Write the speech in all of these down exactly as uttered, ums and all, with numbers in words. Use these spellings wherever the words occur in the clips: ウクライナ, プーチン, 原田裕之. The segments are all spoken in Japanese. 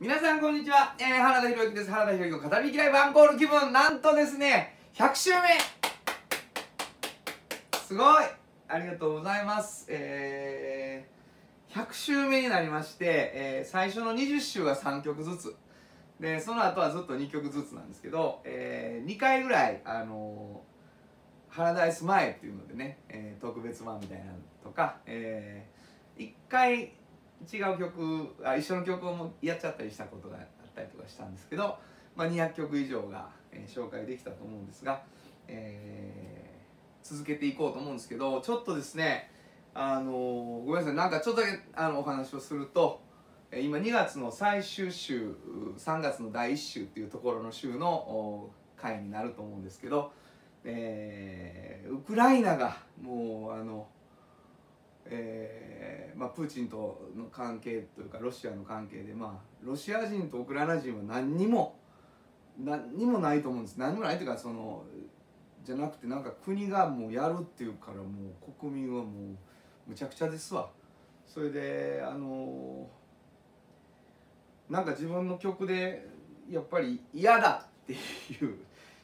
皆さんこんにちは、えー、原田裕之です。原田裕之の語り嫌いワンコール気分、なんとですねひゃくしゅうめ、すごいありがとうございます。えー、ひゃくしゅうめになりまして、えー、最初のにじゅっ週はさんきょくずつで、その後はずっとにきょくずつなんですけど、えー、にかいぐらいあのー、パラダイス前っていうのでね、えー、特別版みたいなのとか、えー、いっかい違う曲あ一緒の曲をもやっちゃったりしたことがあったりとかしたんですけど、まあ、にひゃくきょく以上が、えー、紹介できたと思うんですが、えー、続けていこうと思うんですけど、ちょっとですねあのー、ごめんなさい、なんかちょっとだけあのお話をすると、今にがつの最終週、さんがつのだいいっ週っていうところの週の回になると思うんですけど、えー、ウクライナがもうあの、えーまあ、プーチンとの関係というかロシアの関係で、まあ、ロシア人とウクライナ人は何にも何にもないと思うんです。何にもないというかそのじゃなくて、なんか国がもうやるっていうから、もう国民はもうむちゃくちゃですわ。それであのーなんか自分の曲でやっぱり嫌だっていう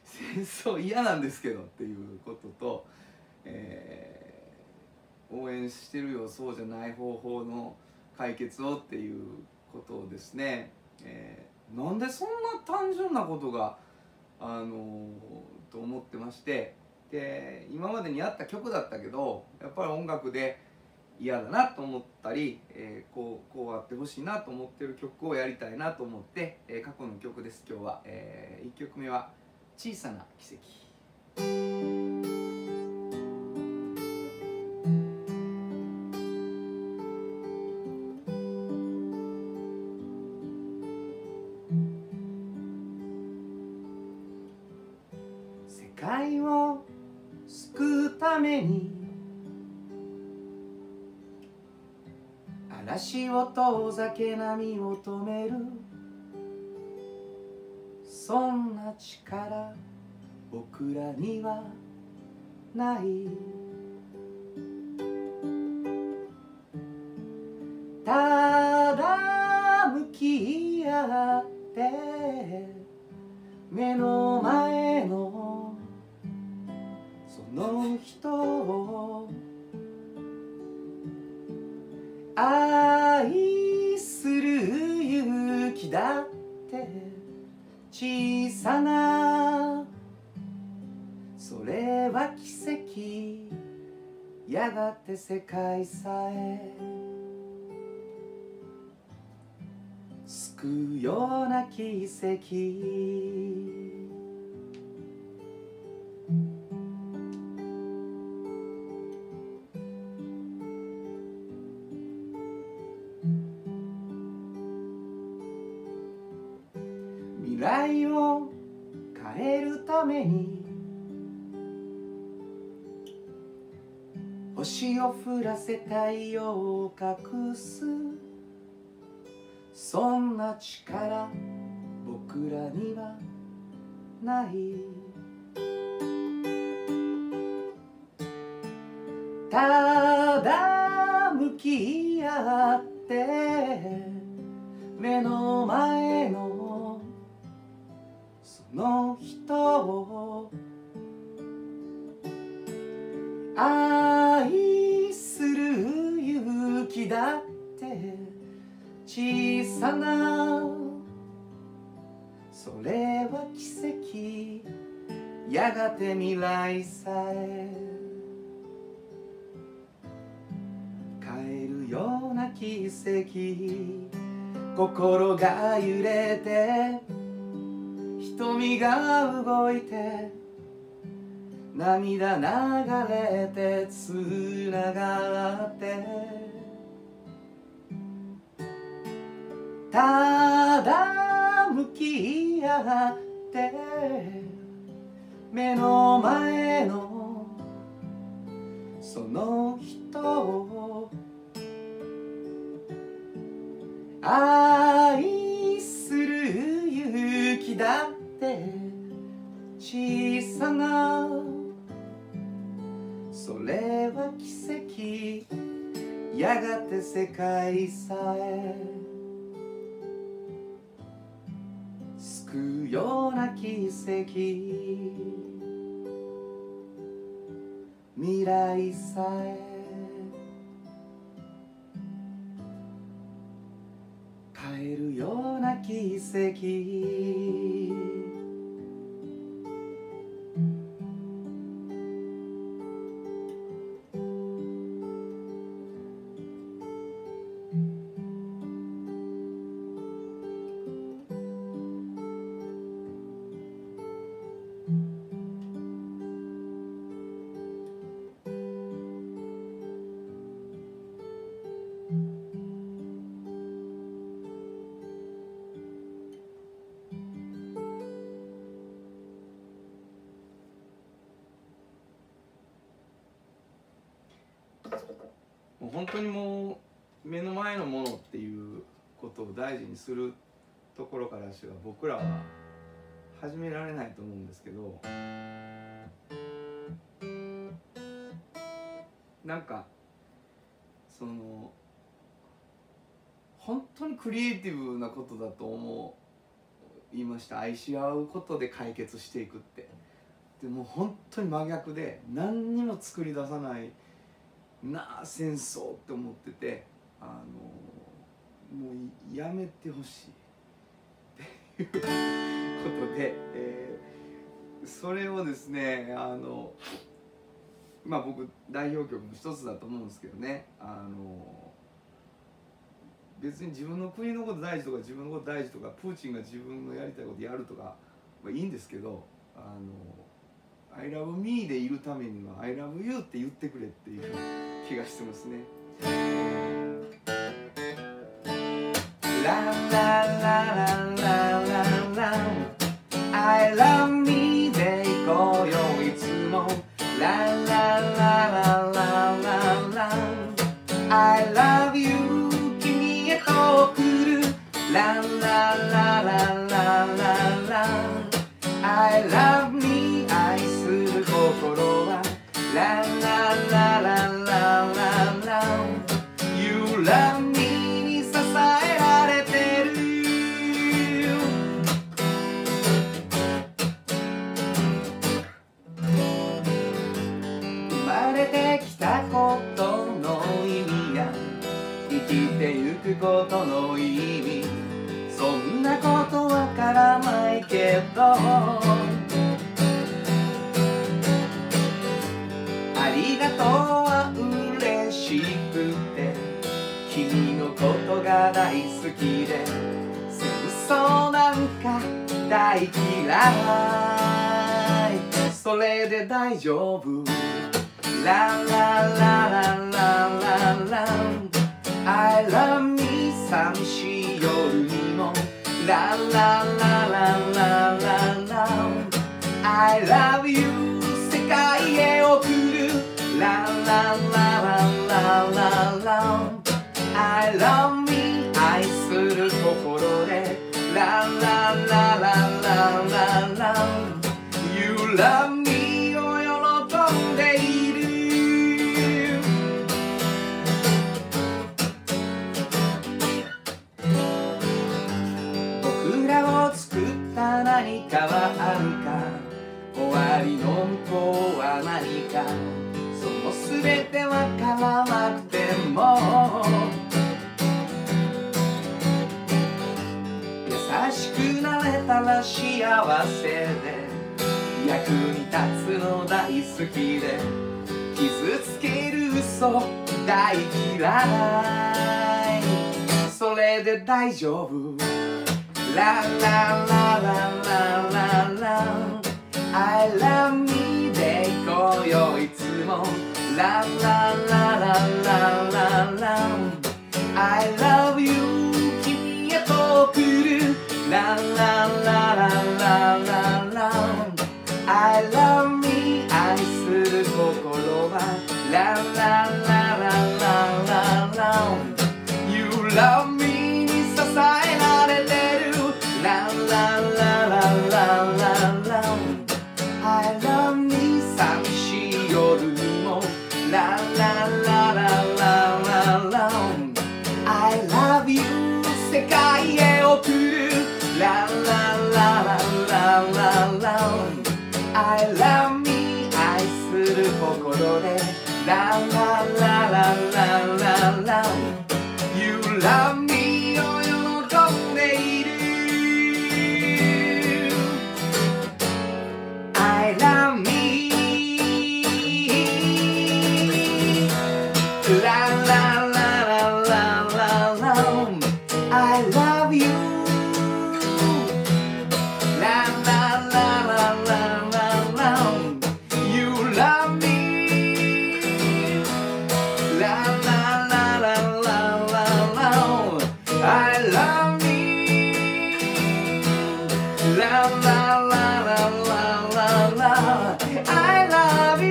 戦争嫌なんですけどっていうことと、えー、応援してるよそうじゃない方法の解決をっていうことをですね、えー、なんでそんな単純なことがあのー、と思ってまして、で今までにあった曲だったけどやっぱり音楽で嫌だなと思ったり、えー、こうこうあってほしいなと思ってる曲をやりたいなと思って、えー、過去の曲です。今日は、えー、いっきょくめは「小さな奇跡」。世界を救うために嵐を遠ざけ波を止める、そんな力僕らにはない。ただ向き合って目の前のその人を愛する勇気だって小さな、それは奇跡、やがて世界さえ救うような奇跡。未来を変えるために星を降らせ太陽を隠す、そんな力僕らにはない。ただ向き合って目の前のの人を愛する勇気だって小さな、それは奇跡、やがて未来さえ変えるような奇跡。心が揺れて瞳が動いて涙流れてつながって、ただ向き合って目の前のその人を愛する勇気だ小さな、それは奇跡、やがて世界さえような奇跡」「未来さえ変えるような奇跡」本当にもう目の前のものっていうことを大事にするところからしか僕らは始められないと思うんですけど、なんかその本当にクリエイティブなことだと思いました。愛し合うことで解決していくって、でも本当に真逆で、何にも作り出さないなあ戦争って思ってて、あのもうやめてほしいっていうことで、えー、それをですね、あのまあ僕代表曲の一つだと思うんですけどね、あの別に自分の国のこと大事とか自分のこと大事とかプーチンが自分のやりたいことやるとか、まあ、いいんですけど、あの「I love me」でいるためには「I love you」って言ってくれっていう。気がしてますね。I love me でいこうよいつも。ラララララララ。I love you 君へと送る。ラララララララ。I love me 愛する心は。ラララララ。ことの意味そんなことわからないけど、ありがとうは嬉しくて、君のことが大好きで、戦争なんか大嫌い、それで大丈夫。ラララララララI love me 寂しい夜にも La la la la la la la I love you 世界へ送る La la la la la la I love me 愛する心で La la la la la la You love me を喜んでいる。何かはあるか、終わりの向こうは何か、そのすべてわからなくても、優しくなれたら幸せで、役に立つの大好きで、傷つける嘘大嫌い、それで大丈夫。La la la la la la la I love me でいこうよいつも La la la la la la la I love you 君へと送る La la la la la la la I love me 愛する心は La la la la la la la You love me I love you 世界へ送る La la la la la I love me 愛する心で La la la la la la la You love me を喜んでいる I love me La la la la la la I love you La la la la la la la I love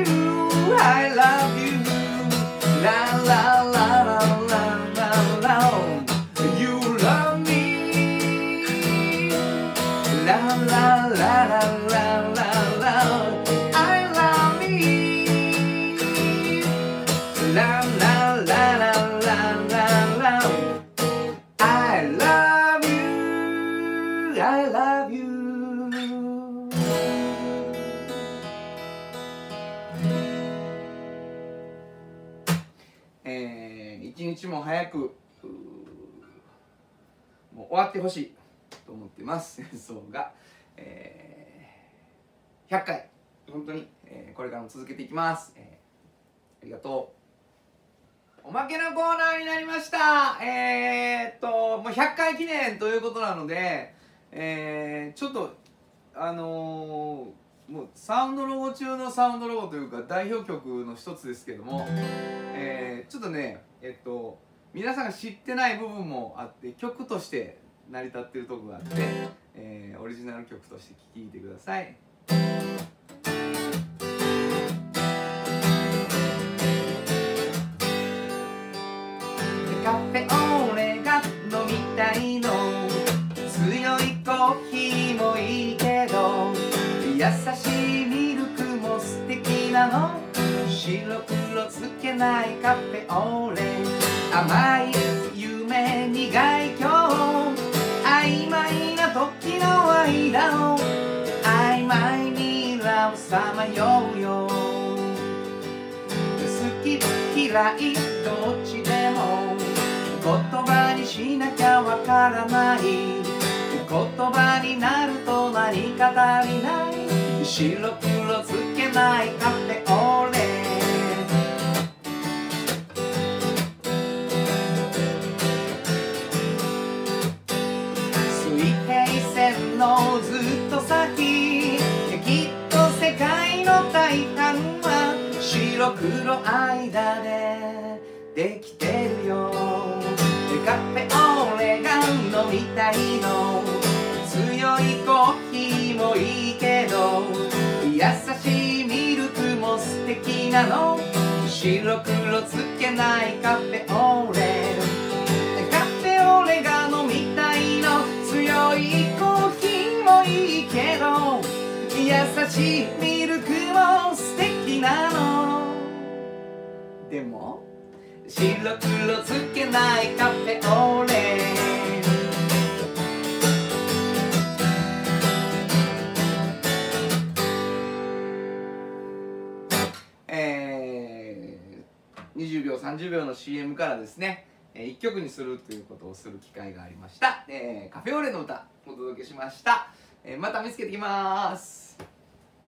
you, I love you La la la la la la la You love me La la la la la la la I love me La la la la la la I love you, I love youえー、一日も早くもう終わってほしいと思ってます。戦争が、えー、ひゃっかい本当に、えー、これからも続けていきます、えー、ありがとう。おまけのコーナーになりました。えー、っともうひゃっかい記念ということなので、えー、ちょっとあのー、もうサウンドロゴ中のサウンドロゴというか代表曲の一つですけども、えー、ちょっとね、えっと、皆さんが知ってない部分もあって曲として成り立ってるとこがあって、えー、オリジナル曲として聴いてください。カフェオレが飲みたいの強いコーヒーもいいけど優しいミルクも素敵なの白黒つけないカフェオレ甘い夢苦い今日曖昧な時の間を曖昧にラをさまようよ好き嫌いどっちでも言葉にしなきゃわからない言葉になると何か足りない白黒つけないカフェオレのずっと先きっと世界の大半は白黒間でできてるよカフェオレが飲みたいの強いコーヒーもいいけど優しいミルクも素敵なの白黒つけないカフェオレカフェオレが飲みたいの強いコーヒー優しいミルクも素敵なのでも白黒つけないカフェオレえー、にじゅうびょうさんじゅうびょうの シーエム からですねいっきょくにするということをする機会がありました、えー、カフェオレの歌お届けしました。また見つけてきます。